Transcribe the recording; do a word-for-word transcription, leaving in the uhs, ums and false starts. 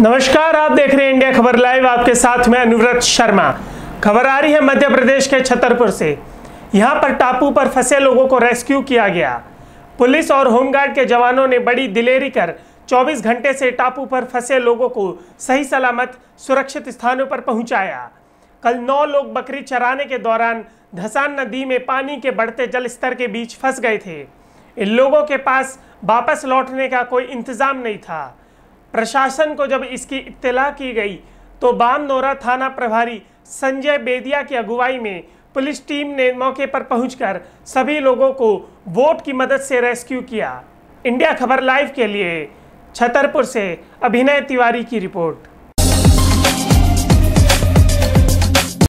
नमस्कार, आप देख रहे हैं इंडिया खबर लाइव। आपके साथ में अनुव्रत शर्मा। खबर आ रही है मध्य प्रदेश के छतरपुर से। यहां पर टापू पर फंसे लोगों को रेस्क्यू किया गया। पुलिस और होमगार्ड के जवानों ने बड़ी दिलेरी कर चौबीस घंटे से टापू पर फंसे लोगों को सही सलामत सुरक्षित स्थानों पर पहुंचाया। कल नौ लोग बकरी चराने के दौरान धसान नदी में पानी के बढ़ते जल स्तर के बीच फंस गए थे। इन लोगों के पास वापस लौटने का कोई इंतजाम नहीं था। प्रशासन को जब इसकी इत्तला की गई तो बामनोरा थाना प्रभारी संजय बेदिया की अगुवाई में पुलिस टीम ने मौके पर पहुंचकर सभी लोगों को बोट की मदद से रेस्क्यू किया। इंडिया खबर लाइव के लिए छतरपुर से अभिनय तिवारी की रिपोर्ट।